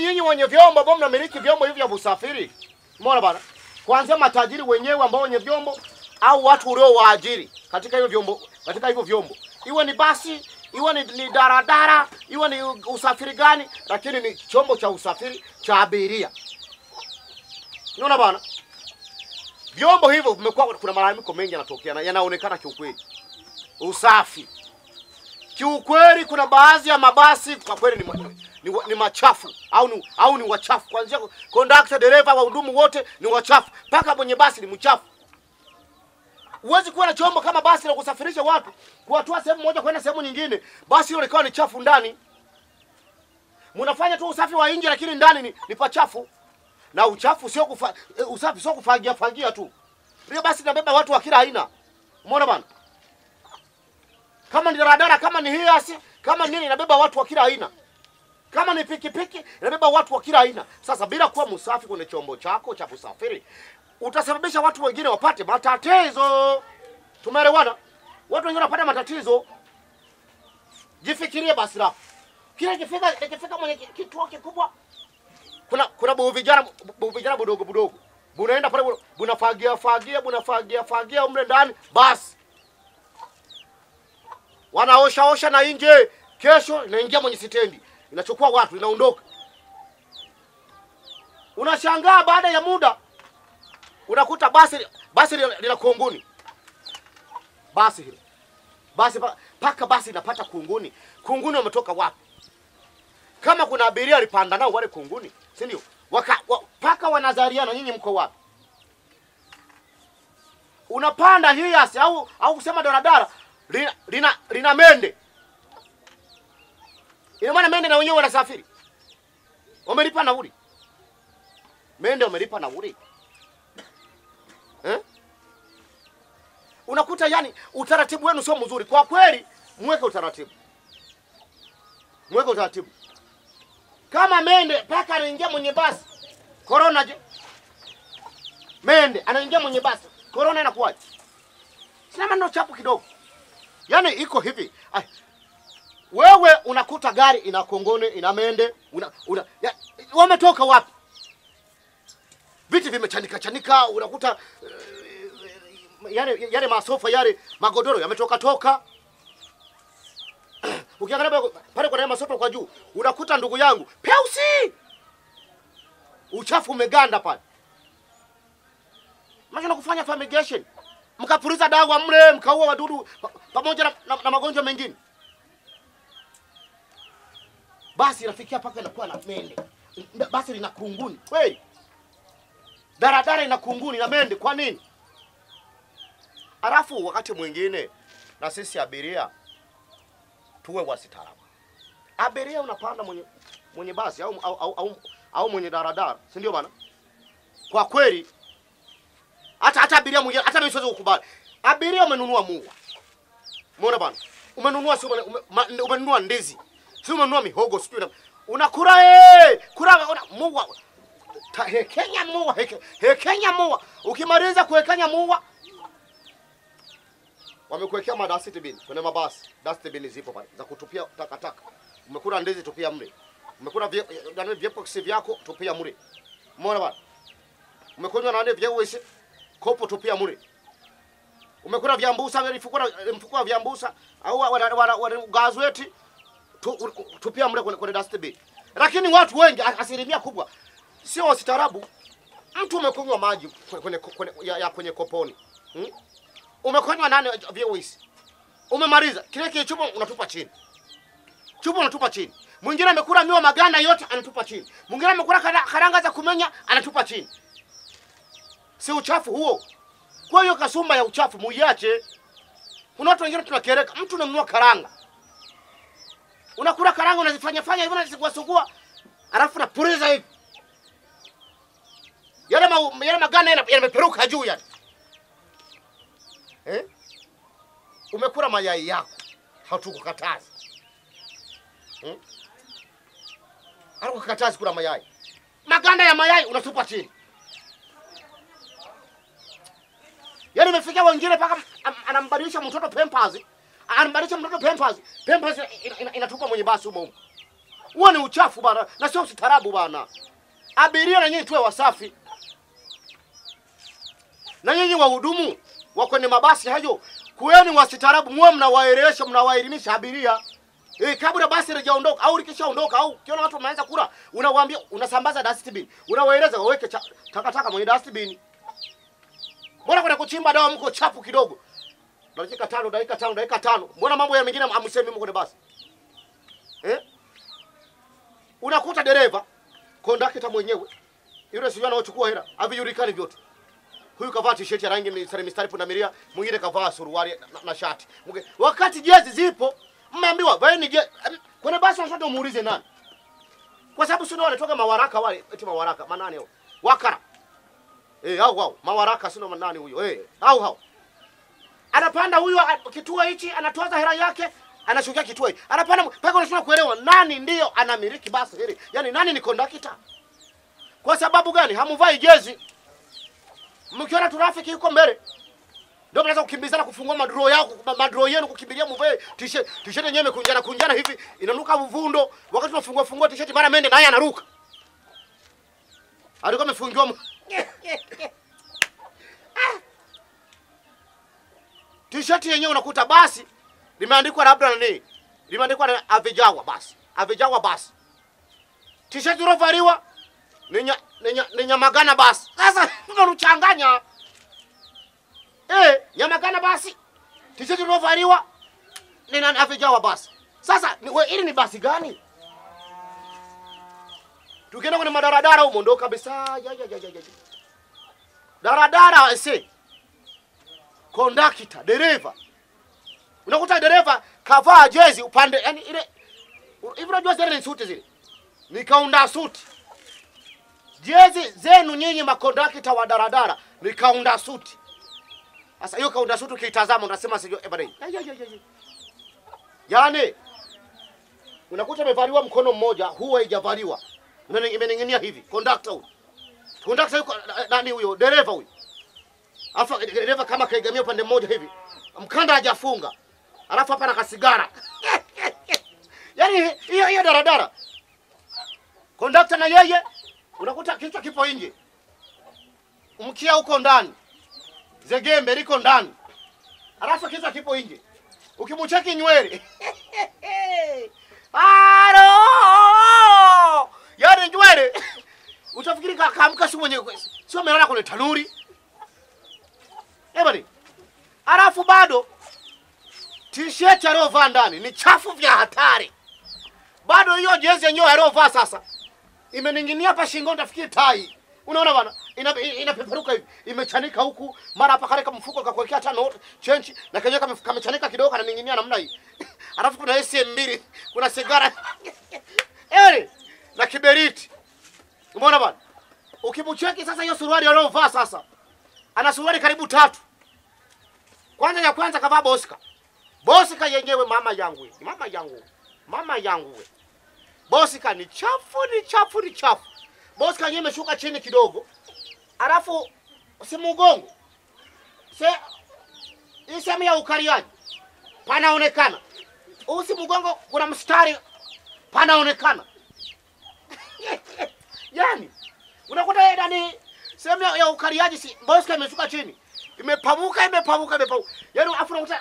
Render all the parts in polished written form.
Nyinyi wenye vyombo ambao mnamiliki vyombo hivi vya usafiri. Umeona bana? Kuanzia matajiri wenyewe ambao wenye vyombo au watu uliowaajiri katika hiyo vyombo, Iwe ni basi, iwe ni daradara, iwe ni usafiri gani, lakini ni chombo cha usafiri cha abiria. Unaona bana? Vyombo hivyo vimekuwa kuna malalamiko mengi yanatokea na yanaonekana kiukweli. Usafi. Kiukweli kuna baadhi ya mabasi kwa kweli ni machafu au ni wachafu, kuanzia conductor, dereva, wahudumu wote ni wachafu, mpaka mwenye basi ni mchafu. Uwezi kuwa na chombo kama basi la kusafirisha watu kuwatoa sehemu moja kwenda sehemu nyingine, basi hilo likawa ni chafu ndani. Mnafanya tu usafi wa nje lakini ndani ni pachafu. Na uchafu sio usafi sio kufagia tu. Hiyo basi inabeba watu wa kila aina. Umeona bana? Kama ni daradara, kama ni hiasi, kama nini, inabeba watu wa kila aina. Kama ni pikipiki, inabeba watu wa kila aina. Sasa bila kuwa msafi kwenye chombo chako cha kusafiri, utasababisha watu wengine wapate matatizo. Tumeelewana? Watu wengine wanapata matatizo. Jifikirie basi lako. Kila ikifika mwenye kituo kikubwa, kuna buvijana budogo. Bunaenda pale bunafagia umle ndani, basi wanaosha na nje, kesho inaingia mwenye stendi, inachukua watu inaondoka. Unashangaa baada ya muda unakuta basi lina kunguni. Basi hilo. Basi paka basi inapata kunguni. Kunguni wametoka wapi? Kama kuna abiria alipanda nao wale kunguni, si ndio? Paka wanazaliana, nyinyi mko wapi? Unapanda hiasi au kusema daradara lina mende. Ina maana mende na wenyewe wanasafiri. Wamelipa nauli. Mende wamelipa nauli. Unakuta yani utaratibu wenu sio mzuri. Kwa kweli muweke utaratibu. Kama mende paka anaingia mwenye basi, corona je? Mende anaingia mwenye basi, corona inakuaje? Sema ndio chapu kidogo. Yani iko hivi. Ay, wewe unakuta gari ina kongone, ina mende, wametoka wapi? Viti vimechanika, unakuta yale masofa yale magodoro yametoka. Ukiangalia pale kuna masofa kwa juu, unakuta ndugu yangu, peusi. Uchafu umeganda pale. Maana nakufanya fumigation. Mkapuliza dawa mle, mkaua wadudu pamoja na magonjwa mengine. Basi rafikia paka inakuwa na mende. Basi lina kunguni. Kweli. Daradara ina kunguni na mende, kwa nini? Alafu wakati mwingine na sisi abiria tuwe wasitaalamu. Abiria unapanda mwenye basi au mwenye daradara, si ndio bana? Kwa kweli hata abiria mwingine hata mimi siwezi kukubali. Abiria umenunua muwa. Umeona bana? Umenunua sio umenunua ndizi. Sio umenunua mihogo sio. Unakula kula muwa. Hekenya muwa, hekenya muwa. Ukimaliza kuwekanya muwa, wamekuwekea madustbin kwenye mabasi. Dustbin zipo pale za kutupia takataka. Umekula ndizi, tupia mle. Umekula vyepoksi vyako, tupia mle. Umeona bana? Umekunywa na nani vyao hizi? Kopo, tupia mle. Umekula vyambusa, mfukua vyambusa au gazweti, tupia mle kwenye dustbin. Lakini watu wengi, asilimia kubwa sio wasitarabu. Mtu umekunywa maji kwenye koponi. Umekunywa nani vyewe hizi? Umemaliza, kile kichupa unatupa chini. Mwingine amekula miwa maganda yote anatupa chini. Mwingine amekula karanga za kumenya anatupa chini. Si uchafu huo? Kwa hiyo kasumba ya uchafu muiache. Kuna watu wengine tunakereka, mtu ananunua karanga. Unakula karanga unazifanya hivyo unazikuasugua. Alafu unapuliza hivi. Yale maganda yameperuka juu yani. Umekula mayai yako, hatukukataza. Hatukukataza kula mayai. Maganda ya mayai unatupa chini. Yaani umefikia wengine paka anambadilisha mtoto Pampers. Anambadilisha mtoto Pampers. Pampers inatupa mwenye basi huko. Huo ni uchafu bana, na sio ustaarabu bana. Abiria na nyinyi tuwe wasafi. Na nyinyi wahudumu wa kwenye mabasi hayo, kuweni wasitarabu, mwe mnawaelewesha, mnawaelimisha abiria. Kabla basi halijaondoka au likishaondoka au ukiona watu wameanza kula, unawaambia unasambaza dustbin. Unawaeleza waweke takataka kwenye dustbin. Mbona kuna kuchimba dawa mko chafu kidogo? Dakika 5. Mbona mambo ya mengine amsemi mko kwenye basi? Unakuta dereva, kondakta mwenyewe, yule sio anaochukua hela, havijulikani vyote. Huyu kavaa t-shirt ya rangi mistari pundamilia, mwingine kavaa suruali na shati. Wakati jezi zipo, mmeambiwa wewe ni kwenye basi unashoto muulize nani? Kwa sababu sio wale toka mawaraka wale, eti mawaraka, manani hao? Wakara. Hao, mawaraka sio manani huyo. Hao. Anapanda huyu kituo hichi, anatoza hela yake. Anashukia kituo hiki. Anapanda paka unashindwa kuelewa nani ndio anamiliki basi hili. Yaani nani ni kondakta? Kwa sababu gani hamuvai jezi? Mkiona trafiki yuko mbele, ndio mnaweza kukimbizana kufungua madroo yako, madroo yenu kukimbilia mvae t-shirt. T-shirt yenyewe kunjana hivi, inanuka uvundo. Wakati tunafungua t-shirt mara mende naye anaruka. Alikuwa amefungiwa t-shirt yenyewe unakuta basi limeandikwa labda nani? Limeandikwa na Avejawa basi. Avejawa basi. T-shirt urovaliwa ni Nyamagana basi. Sasa tunachanganya. Nyamagana basi. T-shirt urovaliwa ni na Avejawa basi. Sasa hili ni basi gani? Tukienda kwenye madaradara huko ndo kabisa. Daradara ese. Kondakta, dereva. Unakuta dereva kavaa jezi upande yani ile hivi unajua zile suti zile nikaunda suti jezi zenu nyinyi makondakta wa daradara nikaunda suti. Sasa hiyo kaunda suti ukitazama unasema sio ebadai. Yaani unakuta amevaliwa mkono mmoja huwa haijavaliwa. Unaona imening'inia hivi kondakta huyo. Kondakta yuko nani huyo dereva huyo. Alafu dereva kama kaegamia upande mmoja hivi mkanda hajafunga. Alafu hapa na kasigara. Yaani hiyo daradara. Kondakta na yeye unakuta kichwa kipo nje. Mkia uko ndani. Zegembe liko ndani. Alafu kichwa kipo nje. Ukimcheki nywele. Haro! Yaani nywele. Utafikiri kaamka si mwenyewe. Sio amelala kwenye tanuri. Ebadi. Alafu bado t-shirt aliovaa ndani ni chafu vya hatari. Bado hiyo jezi yenyewe aliovaa sasa imeninginia hapa shingoni tafikiri tai. Unaona bana inapeperuka hivi imechanika huku mara hapa kale kama mfuko akakuwekea tano change na kenyewe kamechanika kidogo kana ninginia namna hii. Alafu kuna SM2 kuna sigara na kiberiti. Umeona bana ukibucheki sasa hiyo suruali aliovaa sasa ana suruali karibu 3. Kwanza ya kwanza kavaa boska. Boska yenyewe mama yangu. Boska ni chafu. Boska yenyewe imeshuka chini kidogo. Alafu si mgongo. Isemi ya ukariaji. Panaonekana. Usi mgongo kuna mstari panaonekana. Yaani unakuta ndani sehemu ya ukariaji si boska imeshuka chini. Imepamuka. Yaani afu unakuta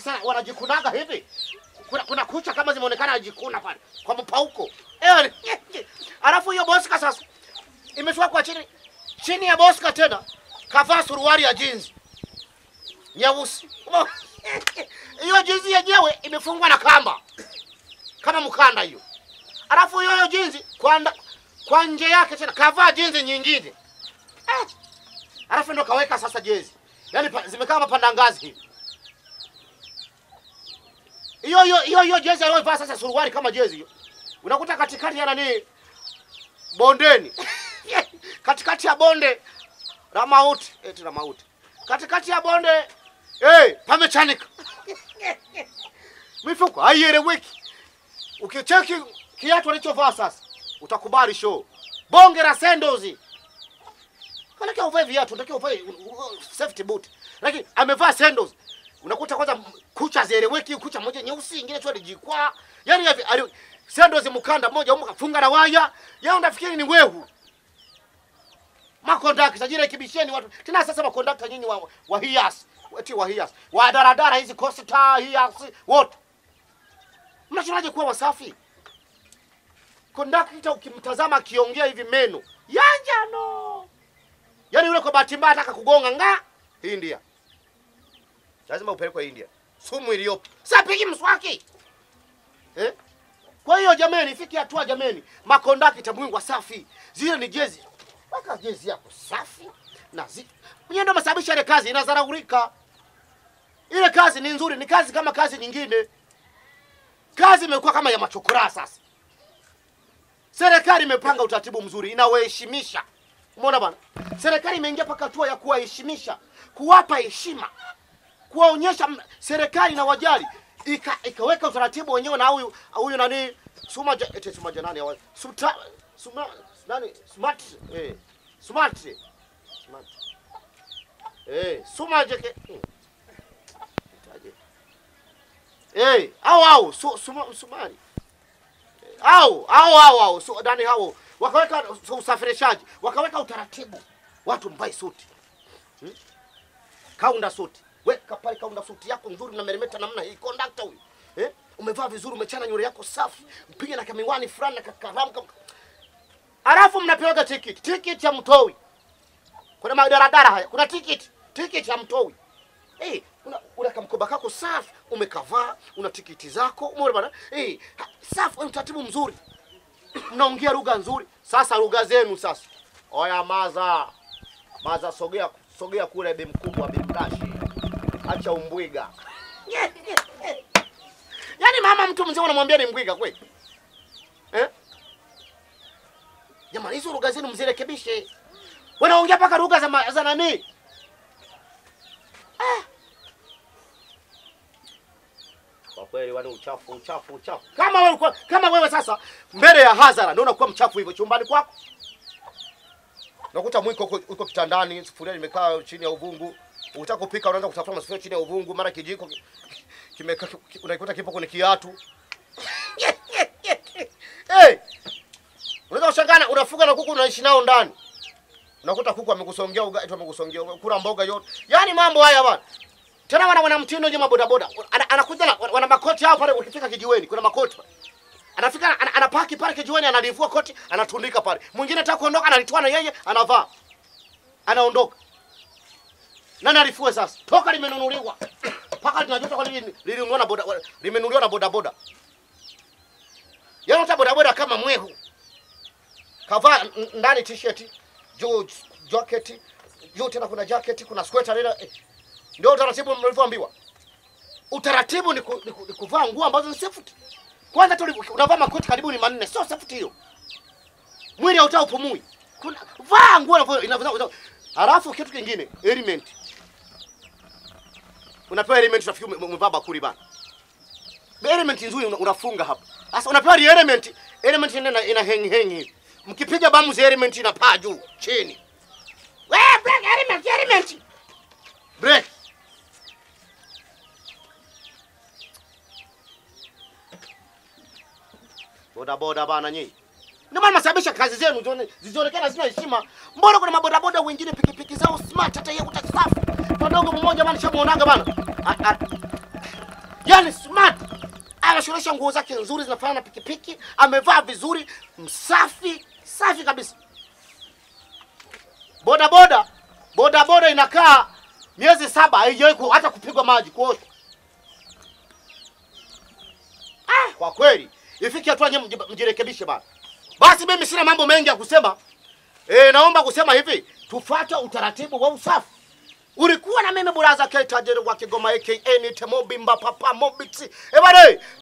sana wanajikunaga hivi. Kuna kucha kama zimeonekana ajikuna pale kwa mpauko. Alafu hiyo boska sasa imeshuka kwa chini. Chini ya boska tena kavaa suruali ya jeans. Nyeusi. Hiyo jeans yenyewe imefungwa na kamba. Kama mkanda hiyo. Alafu hiyo jeans kwa nje yake tena kavaa jeans nyingine. Alafu ndo kaweka sasa jezi. Yaani zimekaa kama panda ngazi hivi. Hiyo jezi aliyovaa sasa suruali kama jezi hiyo. Unakuta katikati ya nani bondeni. Katikati ya bonde la mauti, eti la mauti. Katikati ya bonde pamechanika. Mifuko haieleweki. Ukicheki kiatu alichovaa sasa utakubali show. Bonge la sendozi. Kana kwa uvae viatu, ndio uvae safety boot. Lakini amevaa sandals. Unakuta kwanza kucha zieleweki, kucha moja nyeusi ingine chwali jikwa. Yaani hivi sendozi mkanda moja umkafunga na waya. Yao unafikiri ni wewe. Makondakta tajira kibisheni watu. Tena sasa makondakta nyinyi wa hias. Eti wa hias. Wa daradara hizi Costa hias wote. Mnachonaje kuwa wasafi? Kondakta ukimtazama akiongea hivi meno ya njano. Yaani yule kwa bahati mbaya anataka kugonga nga India. Lazima upelekwe India. Sumu iliyopo. Sasa pigi mswaki. Eh? Kwa hiyo jameni ifiki hatua jameni. Makondakta mwingi wasafi. Zile ni jezi. Waka jezi yako safi na ziki. Mwenye ndo masababisha ile kazi inazaraulika. Ile kazi ni nzuri, ni kazi kama kazi nyingine. Kazi imekuwa kama ya machokora sasa. Serikali imepanga utaratibu mzuri, inawaheshimisha. Umeona bana? Serikali imeingia paka hatua ya kuwaheshimisha, kuwapa heshima, kuwaonyesha serikali na wajali. Ikaweka utaratibu wenyewe na huyu nani Suma eti Suma janani hawa. Suma nani smart smart Suma jeke au Sumari au so ndani hao wakaweka usafirishaji, wakaweka utaratibu, watu mbai suti kaunda suti, weka pale kaunda suti yako nzuri na meremeta namna hii conductor huyu umevaa vizuri, umechana nywele yako safi, mpige na kamiwani fulani na kakaramu kama alafu mnapewa tiketi ya mtoi. Kuna madaradara haya, kuna tiketi ya mtoi. Una kamkoba kako safi, umekavaa, una tiketi zako, umeona bana? Safi, utaratibu mzuri. Mnaongea lugha nzuri. Sasa lugha zenu sasa. Oya maza. Maza sogea kule bi mkubwa bi mkashi. Acha umbwiga. Yaani mama mtu mzee unamwambia ni mbwiga kweli? Jamani hizo lugha zenu mzirekebishe. Wanaongea paka lugha za nani? Kwa kweli wana uchafu. Kama wewe sasa mbele ya hadhara ndio unakuwa mchafu hivyo chumbani kwako. Unakuta mwiko uko kitandani, sufuria imekaa chini ya uvungu. Unataka kupika unaanza kutafuta masufuria chini ya uvungu, mara kijiko kimekaa unaikuta kipo kwenye kiatu. Unaweza kushangana unafuga na kuku unaishi nao ndani. Unakuta kuku amekusongea ugali, amekusongea kula mboga yote. Yaani mambo haya bwana. Tena wana mtindo nje mabodaboda. Anakuja wana makoti hao pale ukifika kijiweni, kuna makoti pale. Anafika anapaki pale kijiweni analivua koti, anatundika pale. Mwingine anataka kuondoka analitoa na yeye anavaa. Anaondoka. Nani alifua sasa? Toka limenunuliwa. Paka tunajuta kwa nini lilinunua na boda limenunuliwa na bodaboda. Yaani bodaboda kama mwehu. Kavaa ndani t-shirt, juu jacket, juu tena kuna jacket, kuna sweater lile. Ndio utaratibu mlivyoambiwa. Utaratibu ni kuvaa nguo ambazo ni safi. Kwanza tu unavaa makoti karibu ni manne, sio safi hiyo. Mwili hautaupumui. Kuna vaa nguo inavyo. Alafu kitu kingine, element. Unapewa element unafikiri umevaa bakuli bana. Element nzuri unafunga hapo. Sasa unapewa element, element ina hang. Mkipiga bamu za element inapaa juu chini. Wewe break element. Break. Bodaboda bana nyinyi. Ndio maana masababisha kazi zenu zizionekana zina heshima. Mbona kuna mabodaboda wengine pikipiki zao smart hata yeye utasafu. Wadogo mmoja bana shamuonanga bana. Yaani smart. Anashulisha nguo zake nzuri zinafanana na pikipiki, amevaa vizuri, msafi, safi kabisa. Boda boda inakaa miezi 7 haijawahi hata kupigwa maji kuoshwa. Kwa kweli, ifiki hatua nyinyi mjirekebishe bana. Basi mimi sina mambo mengi ya kusema. Naomba kusema hivi, tufuate utaratibu wa usafi. Ulikuwa na mimi buraza K Tajiri wa Kigoma aka Temobimba Papa Mobix. Ebane,